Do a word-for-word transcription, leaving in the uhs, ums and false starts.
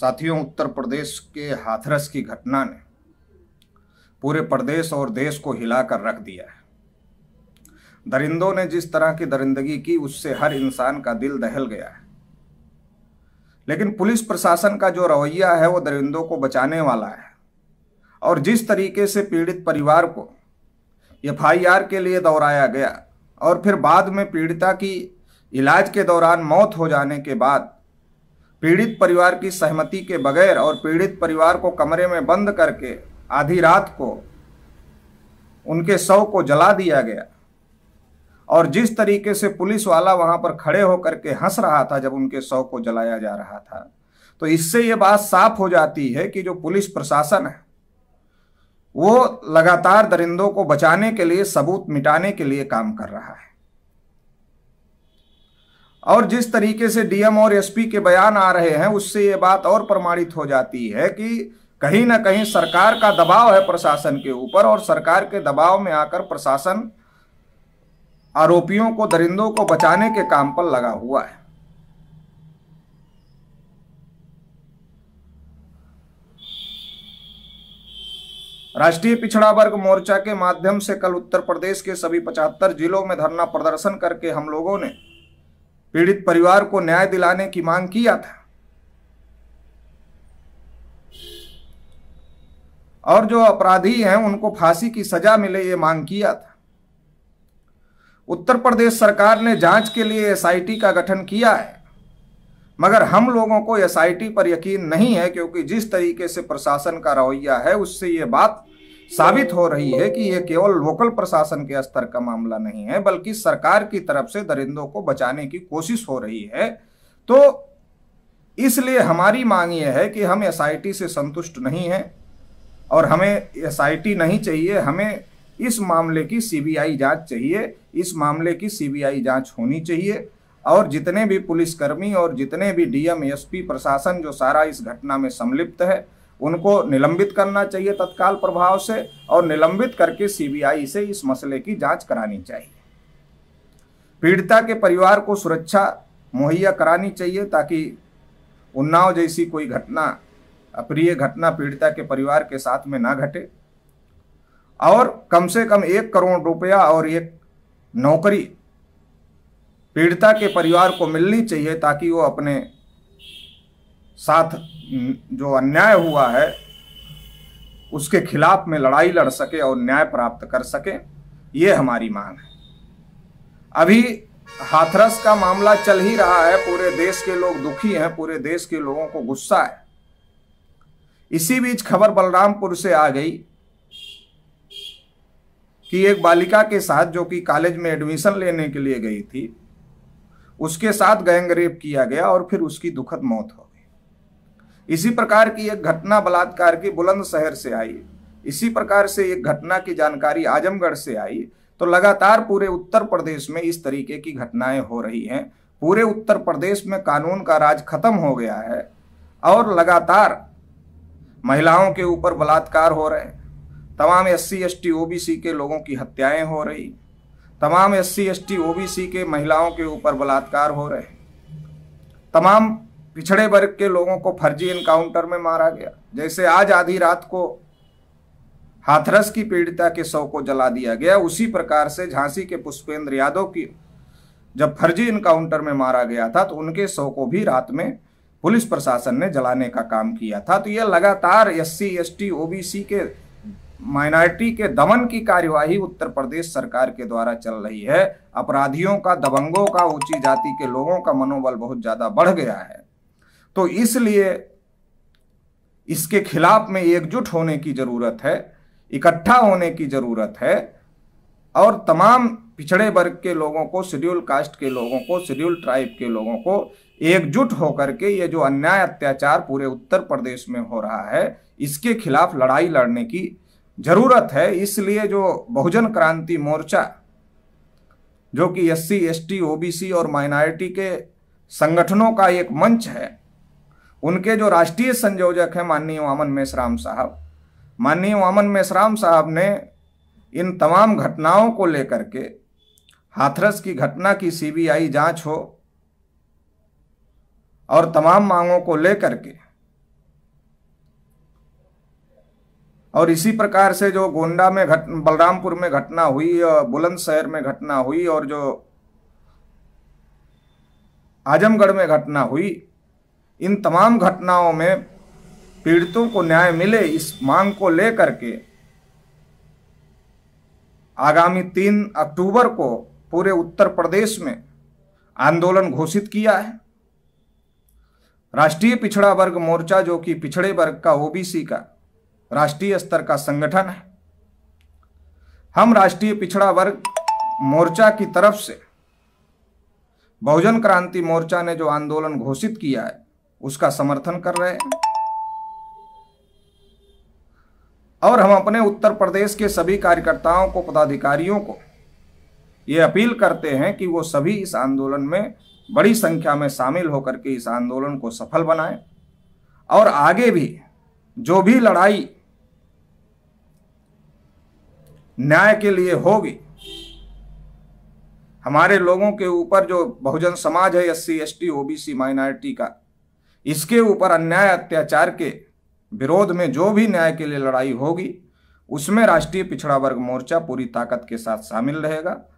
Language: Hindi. साथियों, उत्तर प्रदेश के हाथरस की घटना ने पूरे प्रदेश और देश को हिलाकर रख दिया है। दरिंदों ने जिस तरह की दरिंदगी की उससे हर इंसान का दिल दहल गया है, लेकिन पुलिस प्रशासन का जो रवैया है वो दरिंदों को बचाने वाला है। और जिस तरीके से पीड़ित परिवार को एफ आई आर के लिए दौड़ाया गया और फिर बाद में पीड़िता की इलाज के दौरान मौत हो जाने के बाद पीड़ित परिवार की सहमति के बगैर और पीड़ित परिवार को कमरे में बंद करके आधी रात को उनके शव को जला दिया गया, और जिस तरीके से पुलिस वाला वहां पर खड़े होकर के हंस रहा था जब उनके शव को जलाया जा रहा था, तो इससे ये बात साफ हो जाती है कि जो पुलिस प्रशासन है वो लगातार दरिंदों को बचाने के लिए, सबूत मिटाने के लिए काम कर रहा है। और जिस तरीके से डी एम और एस पी के बयान आ रहे हैं उससे ये बात और प्रमाणित हो जाती है कि कहीं ना कहीं सरकार का दबाव है प्रशासन के ऊपर, और सरकार के दबाव में आकर प्रशासन आरोपियों को, दरिंदों को बचाने के काम पर लगा हुआ है। राष्ट्रीय पिछड़ा वर्ग मोर्चा के माध्यम से कल उत्तर प्रदेश के सभी पचहत्तर जिलों में धरना प्रदर्शन करके हम लोगों ने पीड़ित परिवार को न्याय दिलाने की मांग किया था। और जो अपराधी हैं उनको फांसी की सजा मिले, ये मांग किया था। उत्तर प्रदेश सरकार ने जांच के लिए एस आई टी का गठन किया है, मगर हम लोगों को एस आई टी पर यकीन नहीं है, क्योंकि जिस तरीके से प्रशासन का रवैया है उससे ये बात साबित हो रही है कि ये केवल लोकल प्रशासन के स्तर का मामला नहीं है, बल्कि सरकार की तरफ से दरिंदों को बचाने की कोशिश हो रही है। तो इसलिए हमारी मांग ये है कि हम एस आई टी से संतुष्ट नहीं हैं और हमें एस आई टी नहीं चाहिए, हमें इस मामले की सी बी आई जांच चाहिए। इस मामले की सी बी आई जांच होनी चाहिए और जितने भी पुलिसकर्मी और जितने भी डी एम एस पी प्रशासन जो सारा इस घटना में संलिप्त है उनको निलंबित करना चाहिए तत्काल प्रभाव से, और निलंबित करके सी बी आई से इस मसले की जांच करानी चाहिए। पीड़िता के परिवार को सुरक्षा मुहैया करानी चाहिए ताकि उन्नाव जैसी कोई घटना, अप्रिय घटना पीड़िता के परिवार के साथ में ना घटे, और कम से कम एक करोड़ रुपया और एक नौकरी पीड़िता के परिवार को मिलनी चाहिए ताकि वो अपने साथ जो अन्याय हुआ है उसके खिलाफ में लड़ाई लड़ सके और न्याय प्राप्त कर सके। ये हमारी मांग है। अभी हाथरस का मामला चल ही रहा है, पूरे देश के लोग दुखी हैं, पूरे देश के लोगों को गुस्सा है। इसी बीच खबर बलरामपुर से आ गई कि एक बालिका के साथ, जो कि कॉलेज में एडमिशन लेने के लिए गई थी, उसके साथ गैंगरेप किया गया और फिर उसकी दुखद मौत हो गई। इसी प्रकार की एक घटना बलात्कार की बुलंदशहर से आई, इसी प्रकार से एक घटना की जानकारी आजमगढ़ से आई। तो लगातार पूरे उत्तर प्रदेश में इस तरीके की घटनाएं हो रही हैं। पूरे उत्तर प्रदेश में कानून का राज खत्म हो गया है और लगातार महिलाओं के ऊपर बलात्कार हो रहे हैं, तमाम S C S T O B C के लोगों की हत्याएं हो रही, तमाम S C S T O B C के महिलाओं के ऊपर बलात्कार हो रहे, तमाम पिछड़े वर्ग के लोगों को फर्जी एनकाउंटर में मारा गया। जैसे आज आधी रात को हाथरस की पीड़िता के शव को जला दिया गया, उसी प्रकार से झांसी के पुष्पेंद्र यादव की जब फर्जी एनकाउंटर में मारा गया था तो उनके शव को भी रात में पुलिस प्रशासन ने जलाने का काम किया था। तो यह लगातार S C S T O B C के, माइनॉरिटी के दमन की कार्यवाही उत्तर प्रदेश सरकार के द्वारा चल रही है। अपराधियों का, दबंगों का, ऊंची जाति के लोगों का मनोबल बहुत ज्यादा बढ़ गया है, तो इसलिए इसके खिलाफ में एकजुट होने की जरूरत है, इकट्ठा होने की जरूरत है, और तमाम पिछड़े वर्ग के लोगों को, शेड्यूल कास्ट के लोगों को, शेड्यूल ट्राइब के लोगों को एकजुट होकर के ये जो अन्याय अत्याचार पूरे उत्तर प्रदेश में हो रहा है इसके खिलाफ लड़ाई लड़ने की जरूरत है। इसलिए जो बहुजन क्रांति मोर्चा, जो कि एससी, एसटी, ओबीसी और माइनॉरिटी के संगठनों का एक मंच है, उनके जो राष्ट्रीय संयोजक हैं माननीय वामन मेसराम साहब, माननीय वामन मेसराम साहब ने इन तमाम घटनाओं को लेकर के हाथरस की घटना की सी बी आई जांच हो और तमाम मांगों को लेकर के और इसी प्रकार से जो गोंडा में घट बलरामपुर में घटना हुई, बुलंदशहर में घटना हुई और जो आजमगढ़ में घटना हुई, इन तमाम घटनाओं में पीड़ितों को न्याय मिले, इस मांग को लेकर के आगामी तीन अक्टूबर को पूरे उत्तर प्रदेश में आंदोलन घोषित किया है। राष्ट्रीय पिछड़ा वर्ग मोर्चा, जो कि पिछड़े वर्ग का, ओबीसी का राष्ट्रीय स्तर का संगठन है, हम राष्ट्रीय पिछड़ा वर्ग मोर्चा की तरफ से बहुजन क्रांति मोर्चा ने जो आंदोलन घोषित किया है उसका समर्थन कर रहे हैं और हम अपने उत्तर प्रदेश के सभी कार्यकर्ताओं को, पदाधिकारियों को ये अपील करते हैं कि वो सभी इस आंदोलन में बड़ी संख्या में शामिल होकर के इस आंदोलन को सफल बनाएं और आगे भी जो भी लड़ाई न्याय के लिए होगी, हमारे लोगों के ऊपर जो बहुजन समाज है, एससी एसटी ओबीसी माइनॉरिटी का, इसके ऊपर अन्याय अत्याचार के विरोध में जो भी न्याय के लिए लड़ाई होगी उसमें राष्ट्रीय पिछड़ा वर्ग मोर्चा पूरी ताकत के साथ शामिल रहेगा।